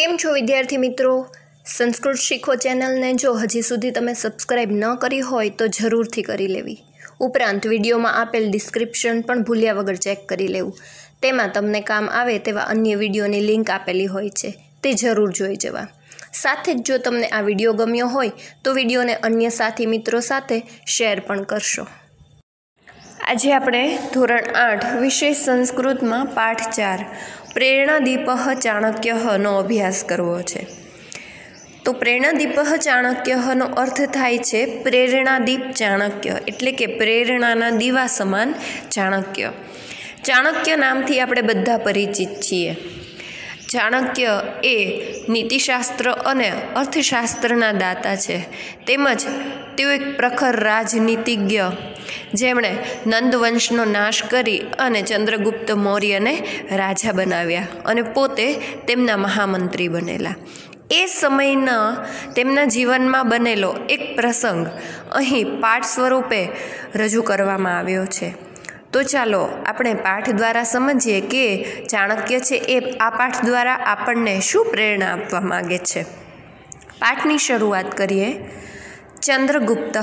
केम छो विद्यार्थी मित्रों, संस्कृत शीखो चैनल ने जो हजी सुधी तमे सब्सक्राइब न करी होय तो जरूर थी करी लेवी। उपरांत विडियो में आपेल डिस्क्रिप्शन पण भूल्या वगर चेक करी लेवू, तेमां तमने काम आवे तेवा अन्य विडियोनी लिंक आपेली होय छे, ते जरूर जोई जवा। साथे जो तमने आ विडियो गम्यो होय तो विडियोने अन्य साथी मित्रों साथे शेर पण करशो। आजे आपणे धोरण 8 विषय संस्कृत में पाठ 4 प्रेरणादीप चाणक्य नो अभ्यास करवो छे। तो प्रेरणादीप चाणक्य नो अर्थ थाय छे प्रेरणादीप चाणक्य, एटले के प्रेरणाना दीवा समान चाणक्य। चाणक्य नामथी आपणे बधा परिचित छीए। चाणक्य ए नीतिशास्त्र अने अर्थशास्त्रना दाता छे, तेमज तेओ एक प्रखर राजनीतिज्ञ जेमणे नंदवंशनो नाश करी अने चंद्रगुप्त मौर्यने राजा बनाव्या अने पोते तेमना महामंत्री बनेला। ए समयना तेमना जीवनमां बनेलो एक प्रसंग अहीं पाठ स्वरूपे रजू करवामां आव्यो छे। तो चालो आपणे पाठ द्वारा समझीए कि चाणक्य छे ए आ पाठ द्वारा आपणने शुं प्रेरणा आपवा मागे छे। पाठनी शरूआत करीए। चंद्रगुप्त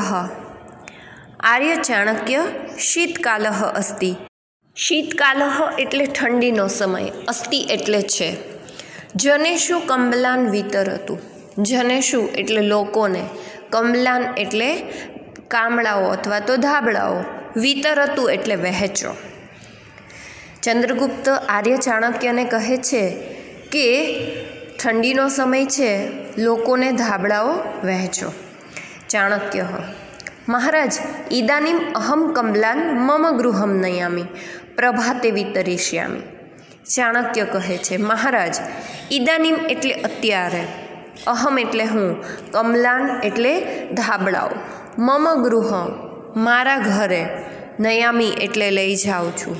आर्य चाणक्य शीतकालः अस्ति। शीतकालः एटले ठंडीनो समय, अस्ति एटले छे। जनेषु कम्बलान वितरतु, जनेषु एटले लोकोने, कम्बलान एटले कामड़ाओ अथवा तो धाबड़ाओ, वितरतु एटले वहेंचो। चंद्रगुप्त आर्य चाणक्यने कहे छे के ठंडीनो समय छे, लोकोने धाबड़ाओ वहेंचो। चाणक्य: महाराज, इदानीम अहम कम्बलान मम गृहम नयामि, प्रभाते वितरिष्यामि। चाणक्य कहे छे, महाराज, इदानीम एटले अत्यारे, अहम एटले हूँ, कम्बलान एटले धाबड़ाओ, मम गृह मारा घरे, नयामी एटले लई जाऊँ छूं,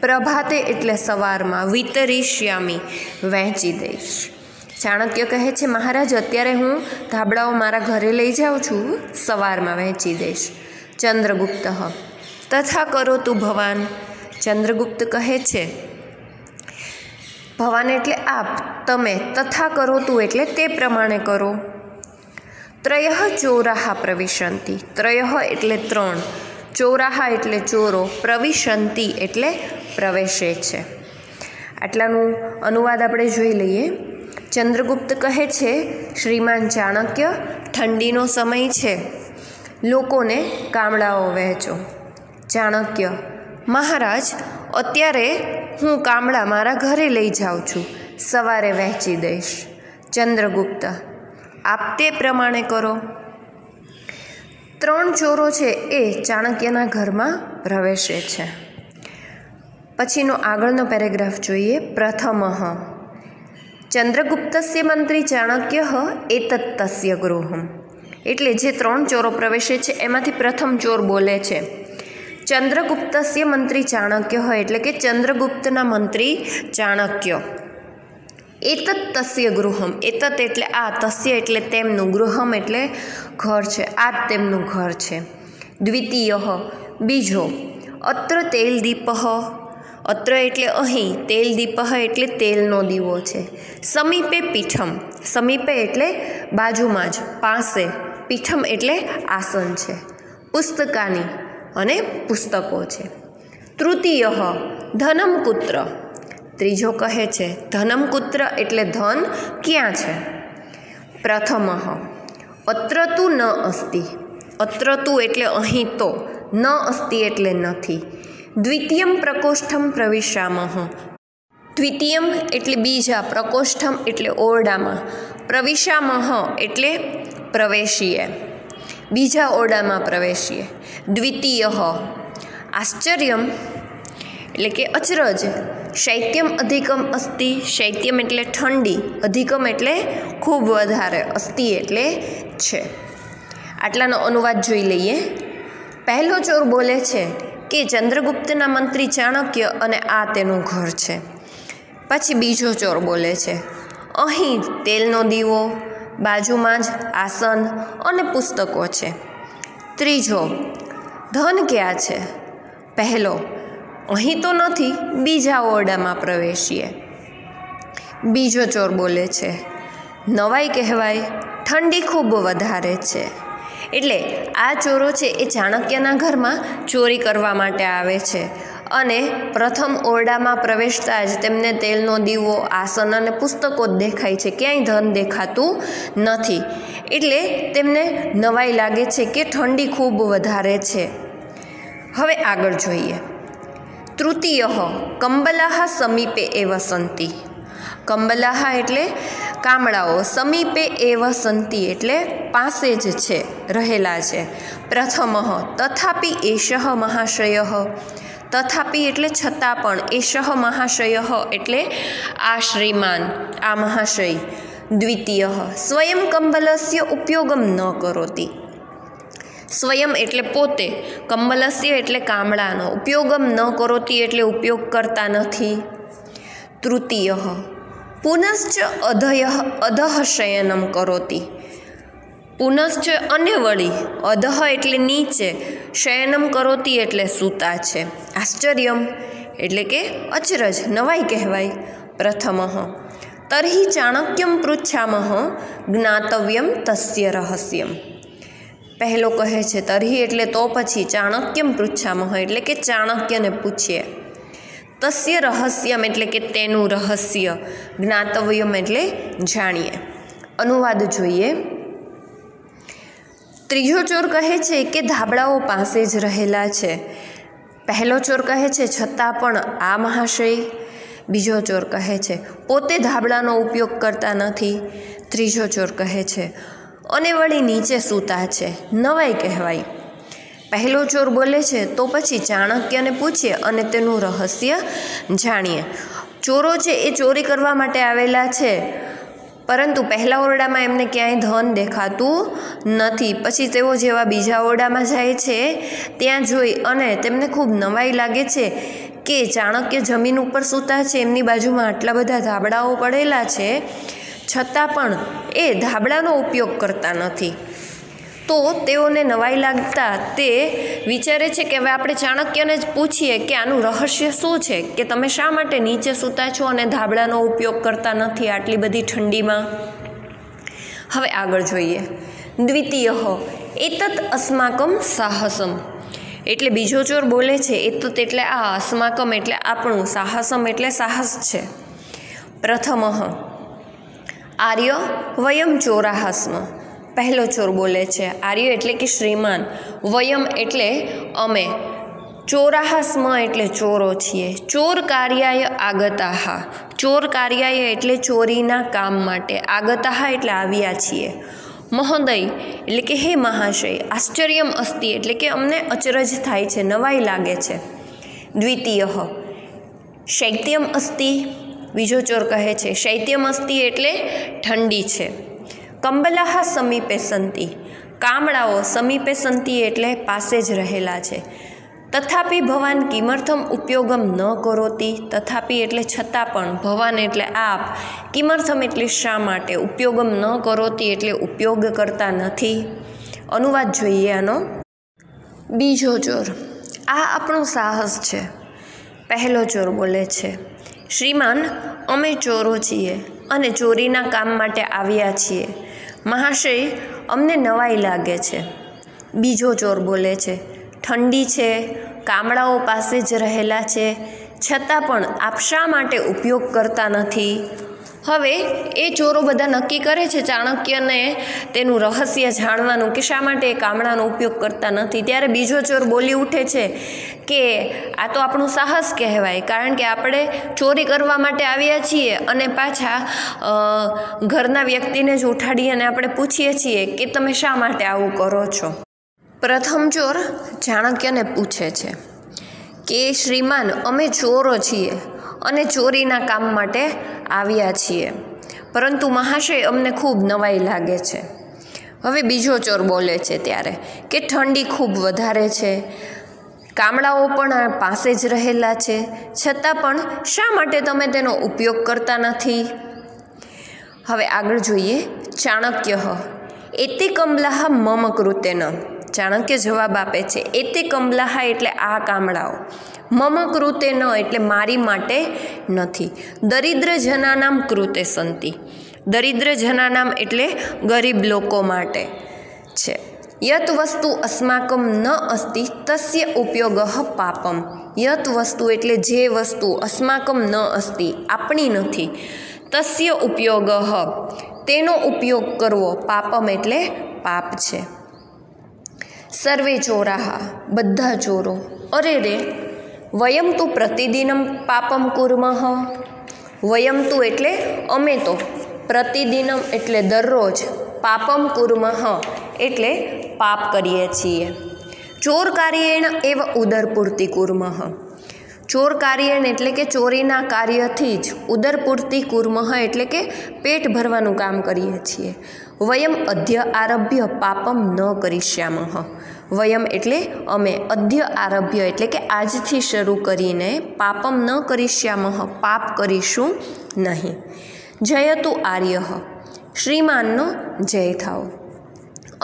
प्रभाते एटले सवारमा, वितरिष्यामि वहेंची दईश। चाणक्य कहे छे, महाराज, अत्यारे हूँ धाबड़ाओ मारा घरे लई जाऊँ छूं, सवार में वहेंची दईश। चंद्रगुप्त: तथा करो तू भवान। चंद्रगुप्त कहे छे, भवान एटले आप, तमे, तथा करो तू एटले ते प्रमाणे करो। त्रयः चोराहा प्रविशन्ति, त्रयः एटले त्रण, चोराहा एटले चोरो, प्रविशन्ति एटले प्रवेशे छे। आटलानुं अनुवाद आपणे जोई लईए। चंद्रगुप्त कहे छे, श्रीमान चाणक्य, ठंडीनो समय छे, लोकोने कामड़ाओ वहेंचो। चाणक्य: महाराज, अत्यारे हूँ कामड़ा मारा घरे लई जाऊँ छूं, सवारे वहेंची दईश। चंद्रगुप्त: आप ते प्रमाणे करो। त्रण चोरो छे ए चाणक्यना घरमां प्रवेशे छे। पछीनो आगळनो पेरेग्राफ जोईए। प्रथमः चंद्रगुप्तस्य मंत्री चाणक्यः एतत् तस्य गृहम्। एटले जे त्रण चोरो प्रवेशे छे एमांथी प्रथम चोर बोले छे, चंद्रगुप्तस्य मंत्री चाणक्यः, एटले के चंद्रगुप्तना मंत्री चाणक्य। एतत् तस्य गृहम्, एतत् एटले आ, तस्य एटले तेमनुं, गृहम् एटले घर छे, आ तेमनुं घर छे। द्वितीयः बीजो अत्र तेलदीपः। अत्र एटले अहीं, तेलदीपः एटले तेलनो दीवो छे। समीपे पीठम, समीपे एटले बाजुमां ज, पासे, पीठम एटले आसन छे, पुस्तकानि अने पुस्तको छे। तृतीयः धनम कुत्र। त्रीजो कहे छे, धनम कुत्र एटले धन क्यां छे। प्रथमः अत्र तु न अस्ति। अत्र तु एटले अहीं तो, न अस्ति एटले नथी। द्वितीयम प्रकोष्ठम प्रविशामः। द्वितीयम एटले बीजा, प्रकोष्ठम एटले ओरडामां, प्रविशामः एटले प्रवेशीए, बीजा ओरडामां प्रवेशीए। द्वितीयः आश्चर्यम एटले के अचरज। शैत्यम अधिकम अस्ति। शैत्यम एटले ठंडी, अधिकम एटले खूब वधारे, अस्ति एटले छे। आटलानो अनुवाद जोई लईए। पहलो चोर बोले छे के चंद्रगुप्तना मंत्री चाणक्य अने आ तेनु घर छे। पछी बीजो चोर बोले छे, अहीं तेलनो दीवो, बाजुमां ज आसन अने पुस्तको छे। त्रीजो धन क्या छे। पहलो अहीं तो नथी, बीजा ओरडामां प्रवेशीए। बीजो चोर बोले छे, નવાઈ કહેવાય, ઠંડી ખૂબ વધારે છે. એટલે આ ચોરો છે એ ચાણક્યના ઘરમાં ચોરી કરવા માટે આવે છે અને પ્રથમ ઓરડામાં પ્રવેશતા જ તેમને તેલનો દીવો, આસન અને પુસ્તકો જ દેખાય છે, ક્યાંય ધન દેખાતું નથી. એટલે તેમને નવાઈ લાગે છે કે ઠંડી ખૂબ વધારે છે. હવે આગળ જોઈએ. તૃતીય કંબલાહ સમીપે એ વસંતી. કંબલાહ એટલે કામળાઓ, સમીપે એ વસંતી એટલે પાસે જ છે, રહેલા છે. પ્રથમ તથાપિ એષ મહાશય. તથાપિ એટલે છતાં પણ, એષ મહાશય એટલે આ શ્રીમાન, આ મહાશય. દ્વિતીય સ્વયં કંબલસ્ય ઉપયોગમ ન કરોતી. સ્વયં એટલે પોતે, કંબલસ્ય એટલે કામળાનો, ઉપયોગમ ન કરોતી એટલે ઉપયોગ કરતા નથી. તૃતીય પુનશ્ચ અધય અધઃ શયનમ કરોતી. પુનશ્ચ અને વળી, અધઃ એટલે નીચે, શયનમ કરોતી એટલે સૂતા છે. આશ્ચર્યમ એટલે કે અચરજ, નવાઈ કહેવાય. પ્રથમ તર્હિ ચાણક્યમ પૃચ્છામહ જ્ઞાતવ્યમ તસ્ય રહસ્યમ. પહેલો કહે છે તર્હિ એટલે તો પછી, ચાણક્યમ પૃચ્છામહ એટલે કે ચાણક્યને પૂછીએ, તસ્ય રહસ્યમ એટલે કે તેનું રહસ્ય, જ્ઞાતવ્યમ એટલે જાણીએ. અનુવાદ જોઈએ. ત્રીજો ચોર કહે છે કે ધાબળાઓ પાસે જ રહેલા છે. પહેલો ચોર કહે છે છતાં પણ આ મહાશય. બીજો ચોર કહે છે પોતે ધાબળાનો ઉપયોગ કરતા નથી. ત્રીજો ચોર કહે છે અને વળી નીચે સૂતા છે, નવાઈ કહેવાય. પહેલો ચોર બોલે છે તો પછી ચાણક્યને પૂછીએ અને તેનું રહસ્ય જાણીએ. ચોરો છે એ ચોરી કરવા માટે આવેલા છે, પરંતુ પહેલા ઓરડામાં એમને ક્યાંય ધન દેખાતું નથી. પછી તેઓ જેવા બીજા ઓરડામાં જાય છે, ત્યાં જોઈ અને તેમને ખૂબ નવાઈ લાગે છે કે ચાણક્ય જમીન ઉપર સૂતા છે, એમની બાજુમાં આટલા બધા ધાબળાઓ પડેલા છે, છતાં પણ એ ધાબળાનો ઉપયોગ કરતા નથી. તો તેઓને નવાઈ લાગતા તે વિચારે છે કે હવે આપણે ચાણક્યને જ પૂછીએ કે આનું રહસ્ય શું છે, કે તમે શા માટે નીચે સૂતા છો અને ધાબળાનો ઉપયોગ કરતા નથી આટલી બધી ઠંડીમાં. હવે આગળ જોઈએ. દ્વિતીય એતત અસ્માકમ સાહસમ. એટલે બીજો ચોર બોલે છે એતત એટલે આ, અસ્માકમ એટલે આપણું, સાહસમ એટલે સાહસ છે. પ્રથમ આર્ય વયમ ચોરાહ સ્મ. પહેલો ચોર બોલે છે આર્ય એટલે કે શ્રીમાન, વયમ એટલે અમે, ચોરાહ સ્મ એટલે ચોરો છીએ. ચોર કાર્યાય આગતાહ. ચોર કાર્યાય એટલે ચોરીના કામ માટે, આગતાહ એટલે આવ્યા છીએ. મહોદય એટલે કે હે મહાશય. આશ્ચર્યમ અસ્તિ એટલે કે અમને અચરજ થાય છે, નવાઈ લાગે છે. દ્વિતીય શૈત્યમ અસ્તિ. બીજો ચોર કહે છે શૈત્યમસ્તી એટલે ઠંડી છે. કંબલાહ સમીપે સંતિ. કામળાઓ સમીપે સંતિ એટલે પાસે જ રહેલા છે. તથાપિ ભવાન કિમર્થમ ઉપયોગમ ન કરોતી. તથાપિ એટલે છતાં પણ, ભવાન એટલે આપ, કિમર્થમ એટલે શા માટે, ઉપયોગમ ન કરોતી એટલે ઉપયોગ કરતા નથી. અનુવાદ જોઈએ આનો. બીજો ચોર આ આપણું સાહસ છે. પહેલો ચોર બોલે છે શ્રીમાન અમે ચોરો છીએ અને ચોરીના કામ માટે આવ્યા છીએ, મહાશય અમને નવાઈ લાગે છે. બીજો ચોર બોલે છે ઠંડી છે, કામળાઓ પાસે જ રહેલા છે, છતાં પણ આપ શા માટે ઉપયોગ કરતા નથી. હવે એ ચોરો બધા નક્કી કરે છે ચાણક્યને તેનું રહસ્ય જાણવાનું કે શા માટે એ કામળાનો ઉપયોગ કરતા નથી. ત્યારે બીજો ચોર બોલી ઉઠે છે કે આ તો આપણું સાહસ કહેવાય, કારણ કે આપણે ચોરી કરવા માટે આવ્યા છીએ અને પાછા ઘરના વ્યક્તિને જ ઉઠાડી અને આપણે પૂછીએ છીએ કે તમે શા માટે આવું કરો છો. પ્રથમ ચોર ચાણક્યને પૂછે છે કે શ્રીમાન અમે ચોરો છીએ અને ચોરીના કામ માટે આવ્યા છીએ, પરંતુ મહાશય અમને ખૂબ નવાઈ લાગે છે. હવે બીજો ચોર બોલે છે ત્યારે કે ઠંડી ખૂબ વધારે છે, કામળાઓ પણ પાસે જ રહેલા છે, છતાં પણ શા માટે તમે તેનો ઉપયોગ કરતા નથી. હવે આગળ જોઈએ. ચાણક્ય એતિ કંબલાહ મમ કૃતેન. ચાણક્ય જવાબ આપે છે એતિ કંબલાહ એટલે આ કામળાઓ, મમ કૃતે ન એટલે મારી માટે નથી, દરિદ્ર જનાનામ કૃતે સંતિ दरिद्र जनानाम एटले गरीब लोको माटे छे। यत् वस्तु अस्माकं न अस्ति तस्य उपयोगः पापम। यत् वस्तु एटले जे वस्तु अस्माकं न अस्ति आपणी नथी, तस्य उपयोगः तेनो उपयोग करवो पापम एटले पाप छे। सर्वे चोराः बधा चोरो। अरे रे, वयम तो प्रतिदिनम पापम कुर्मः। वयम तो एटले अमे तो, प्रतिदिनम एटले दररोज, पापम कुर्मः एटले पाप करीए छीए। चोर कार्येण एव उदरपूर्ति कुर्मः। चोर कार्येण एटले के चोरीना कार्यथी ज, उदरपूर्ति कुर्मः एटले के पेट भरवानुं काम करीए छीए। वयम अद्य आरभ्य पापम न करिष्यामः। वयम एटले अमे, अद्य आरभ्य एटले के आजथी शरू करीने पापम न करिष्यामः, पाप करीशुं नहीं। जयतु आर्यः, श्रीमाननो जय थाओ।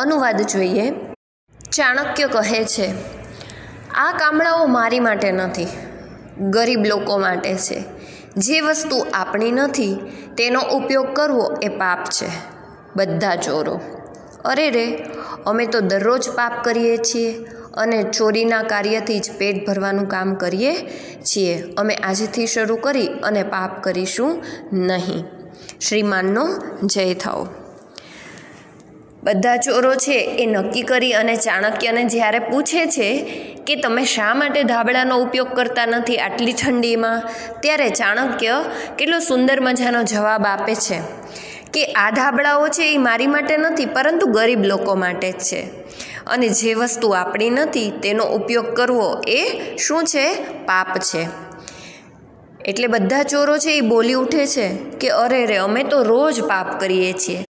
अनुवाद जोईए। चाणक्य कहे छे, आ कामड़ाओ मारी माटे नथी, गरीब लोको माटे छे। जे वस्तु आपणी नथी तेनो उपयोग करवो ए पाप छे। बधा चोरो। अरे रे, अमे तो दररोज पाप करीए छीए अने चोरीना कार्यथी ज पेट भरवानुं काम करीए छीए। अमे आजथी शरू करी अने पाप करीशुं नहीं। श्रीमाननो जय थाओ। बधा चोरो छे ए नक्की करी अने चाणक्यने ज्यारे पूछे छे के तमे शा माटे धाबळानो उपयोग करता नथी आटली ठंडीमां, त्यारे चाणक्य केटलो सुंदर मजानो जवाब आपे छे के आ धाबळाओ छे ए मारी माटे नथी परंतु गरीब लोको माटे ज छे। अने जे वस्तु आपणी नथी तेनो उपयोग करवो ए शुं छे? पाप छे। एटले बधा चोरो छे ए बोली उठे छे के अरे रे, अमे तो रोज पाप करीए छीए।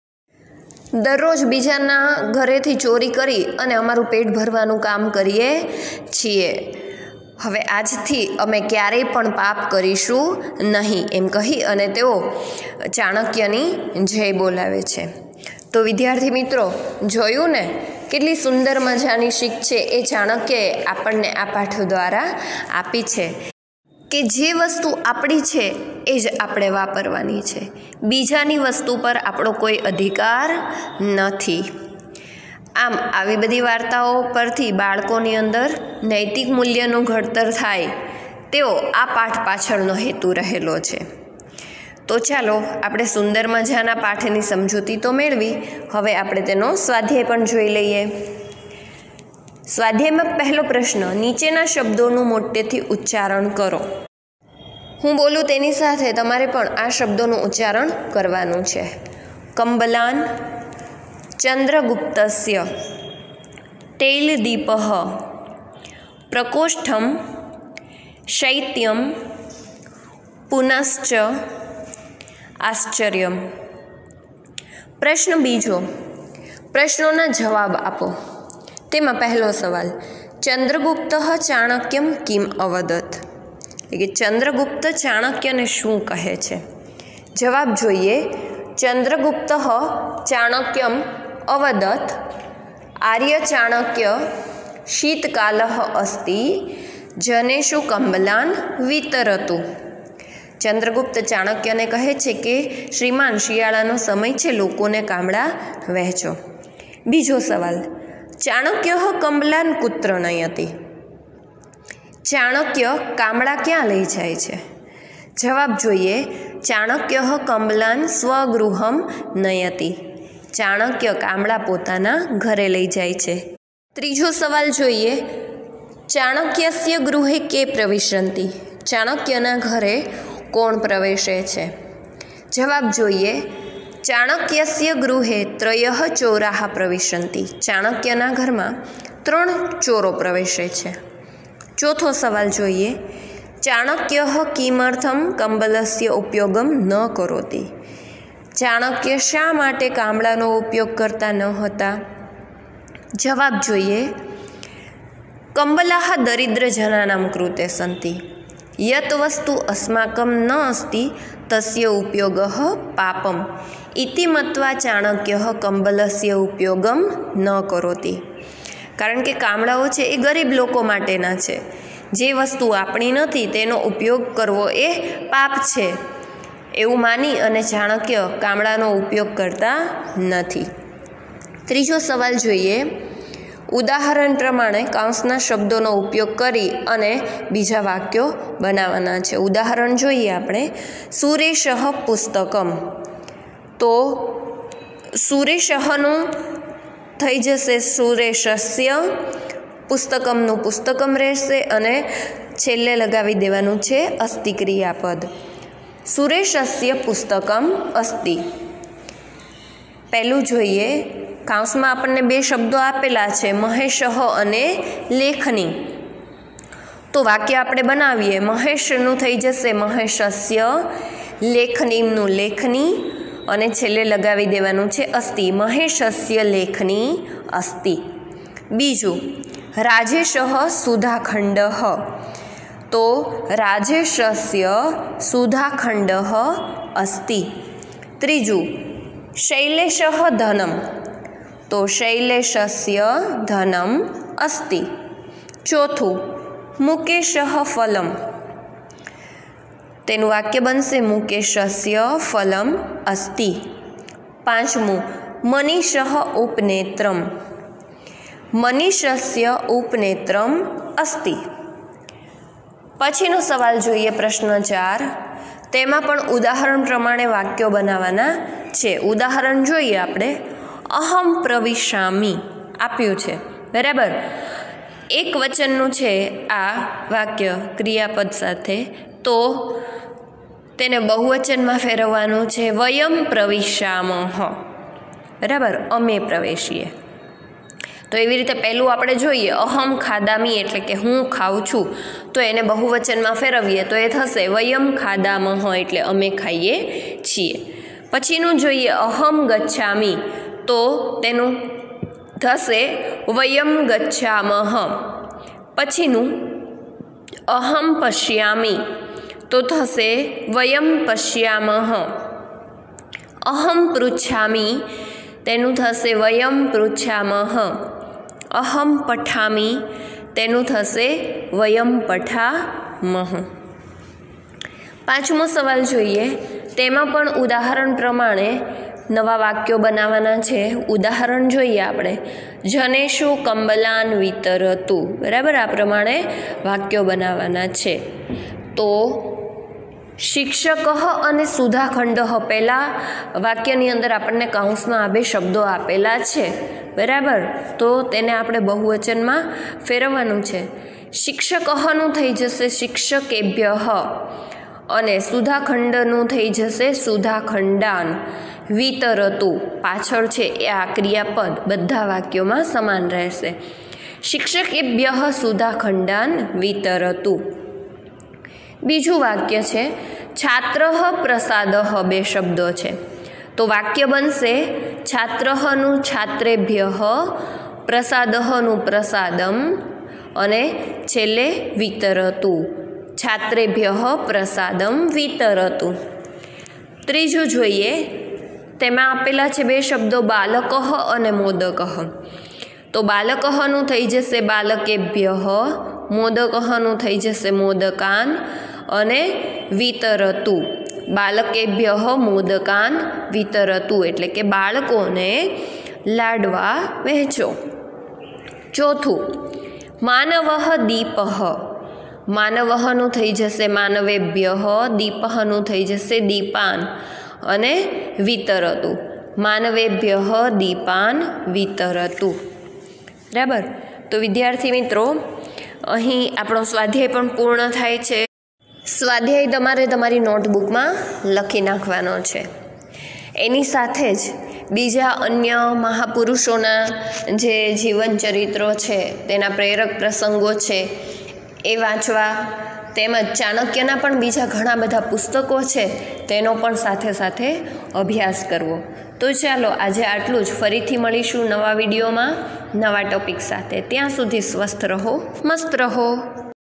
दररोज बीजाना घरेथी चोरी करी अने अमारुं पेट भरवानुं काम करीए छीए। हवे आजथी अमे क्यारेय पण पाप करीशुं नहीं, एम कही अने तेओ चाणक्यनी जय बोलावे छे। तो विद्यार्थी मित्रों, जोयुं ने केटली सुंदर मजानी शीख छे ए चाणक्यए आपणने आ पाठ द्वारा आपी छे के जे वस्तु आपणी छे ए ज आपणे वापरवानी छे। बीजानी वस्तु पर आपणो कोई अधिकार नथी। आम आवी बधी वार्ताओ परथी बाळकोनी अंदर नैतिक मूल्यनुं घडतर थाय तेवो आ पाठ पाछळनो हेतु रहेलो छे। तो चालो आपणे सुंदर मजाना पाठनी समजूती तो मेळवी, हवे आपणे तेनो स्वाध्याय पण जोई लईए। स्वाध्याय में पहलो प्रश्न, नीचेना शब्दों मोटेथी उच्चारण करो। हूँ बोलूँ तेनी साथे तमारे पण आ शब्दों उच्चारण करवानुं छे। कंबलान, चंद्रगुप्तस्य, तैलदीपः, प्रकोष्ठम, शैत्यम, पुनश्च, आश्चर्यम। प्रश्न बीजो, प्रश्नोना जवाब आपो। तेमां पहलो सवाल, चंद्रगुप्त चाणक्यम किम अवदत्। चंद्रगुप्त चाणक्य ने शू कहे छे? जवाब जोईए। चंद्रगुप्त चाणक्यम अवदत्, आर्य चाणक्य शीतकालः अस्ति, जनेषु कम्बलान् वितरतु। चंद्रगुप्त चाणक्य ने कहे छे के श्रीमान, शियाळानो समय छे, लोकोने कामड़ा वहेंचो। बीजो सवाल, चाणक्य कंबलान कुत्र नयति। चाणक्य कामड़ा क्या लई जाए छे? जवाब जोईए। चाणक्य कंबलान स्वगृहम नयति। चाणक्य कामड़ा पोताना घरे लई जाए छे। त्रीजो सवाल जोईए, चाणक्यस्य गृहे के प्रविशन्ति। चाणक्यना घरे कोण प्रवेशे छे? जवाब जोईए। चाणक्यस्य गृहे त्रयः चोराः प्रविशन्ति। चाणक्यना घरमां त्रण चोरो प्रवेशे छे। चौथो सवाल जोईए, चाणक्यः किमर्थं कम्बलस्य उपयोगं न करोति। चाणक्य शा माटे कामड़ानो उपयोग करता न होता। जवाब जोईए। कम्बलाः दरिद्रजनानां कृते सन्ति। यत् वस्तु अस्माकं न अस्ति तस्य उपयोगः पापम इति मत्वा चाणक्यः कम्बलस्य उपयोगं न करोति। कारण के कामड़ाओ छे ए गरीब लोको माटेना छे। जे वस्तु आपणी नथी तेनो उपयोग करवो ए पाप छे। એવું માની અને ચાણક્ય કામળાનો ઉપયોગ કરતા નથી। ત્રીજો સવાલ જોઈએ, ઉદાહરણ પ્રમાણે કૌંસના શબ્દોનો ઉપયોગ કરી અને બીજા વાક્યો બનાવવાના છે। ઉદાહરણ જોઈએ આપણે, સુરેશઃ પુસ્તકમ, તો સુરેશહનું થઈ જશે સુરેશસ્ય, પુસ્તકમનું પુસ્તકમ રહેશે અને છેલ્લે લગાવી દેવાનું છે અસ્તિ ક્રિયાપદ। સુરેશસ્ય પુસ્તકમ અસ્તિ। પહેલું જોઈએ, કાંસમાં આપણને બે શબ્દો આપેલા છે મહેશઃ અને લેખની, તો વાક્ય આપણે બનાવીએ મહેશનું થઈ જશે મહેશસ્ય, લેખનીનું લેખની અને છેલ્લે લગાવી દેવાનું છે અસ્તિ, મહેશસ્ય લેખની અસ્તિ। બીજું, राजेश सुधाखंड, तो राजेशस्य सुधाखंड अस्ति। त्रीजू, शैलेश धनम, तो शैलेशस्य धनम अस्ति। चौथू, मुकेश फलम, तेनु वाक्य बनशे मुकेशस्य फलम अस्ति। पांचमू, मनीष उपनेत्रम, मनीषस्य उपनेत्रम अस्ति। पछीनो सवाल जोईए प्रश्न 4, तेमां पण उदाहरण प्रमाणे वाक्यो बनाववाना छे। उदाहरण जोईए आपणे, अहम प्रविशामी आप्युं छे बराबर, एक वचननुं छे आ वाक्य क्रियापद साथे, तो तेने बहुवचनमां फेरववानुं छे वयम प्रविशामः बराबर, अमे प्रवेशीए। तो एवी रीते पहलू आपणे जोईए अहम खादामी एटले के हूँ खाऊ छूं, तो एने बहुवचन में फेरवीए तो ये थशे वयम खादामः एटले अमे खाईए छीए। पछीनुं जोईए अहम गच्छामी, तो तेनुं थशे वयम गच्छामः। पछीनुं अहम पश्यामी, तो थशे वयम पश्यामः। अहम पृच्छामी, तेनुं थशे वयम पृच्छामः। अहम पठामी, तेनुं थशे वयम पठामः। पांचमो सवाल जोईए, तेमां पण उदाहरण प्रमाणे नवा वाक्यो बनाववाना छे। उदाहरण जोईए आपणे, जनेशु कंबलान वितरतु बराबर, आ प्रमाणे वाक्यो बनाववाना छे। तो शिक्षक अने सुधाखंड पहला वाक्यनी अंदर आपने काउंस में आ बे शब्दों आपेला है बराबर, तो तेने आपणे बहुवचन में फेरवानुं छे। शिक्षकनु थई जशे शिक्षकेभ्यः अने सुधाखंडनु थई जशे सुधाखंडान। वितरतु पाछळ छे ए आ क्रियापद, बधा वाक्यों में समान रहेशे। शिक्षकेभ्यः सुधाखंडान वितरतु। बीजू वाक्य है, छात्रः प्रसादः, बे शब्दों है, तो वाक्य बनशे छात्रहनु छात्रेभ्यः, प्रसादहनु प्रसादम अने छेल्ले वितरतु, छात्रेभ्यः प्रसादम वितरतु। त्रीजू जोईए, तेमां आपेला छे बे शब्दों बालकः अने मोदकः, तो बालकहनु थई जशे बालकेभ्यः, मोदकहनु थई जशे मोदकान अने वितरतु, बालकेभ्यः मोदकान वितरतु एटले के बाळकोने लाडवा वहेंचो। चौथू, मानवः दीपः, मानवहनु थई जशे मानवेभ्यः, दीपहनु थई जशे दीपान अने वितरतु, मानवेभ्यः दीपान वितरतु बराबर। तो विद्यार्थी मित्रों, अहीं आपणो स्वाध्याय पण पूर्ण थाय छे। स्वाध्याय तमारे तमारी नोटबुक में लखी नाखवानो छे। एनी साथे ज बीजा अन्य महापुरुषोना जे जीवन चरित्रो छे, तेना प्रेरक प्रसंगो छे ए वांचवा, તેમજ ચાણક્યના પણ બીજા ઘણા બધા પુસ્તકો છે તેનો પણ સાથે સાથે અભ્યાસ કરવો। તો ચાલો આજે આટલું જ, ફરીથી મળીશું નવા વિડીયોમાં નવા ટોપિક સાથે। ત્યાં સુધી સ્વસ્થ રહો, મસ્ત રહો।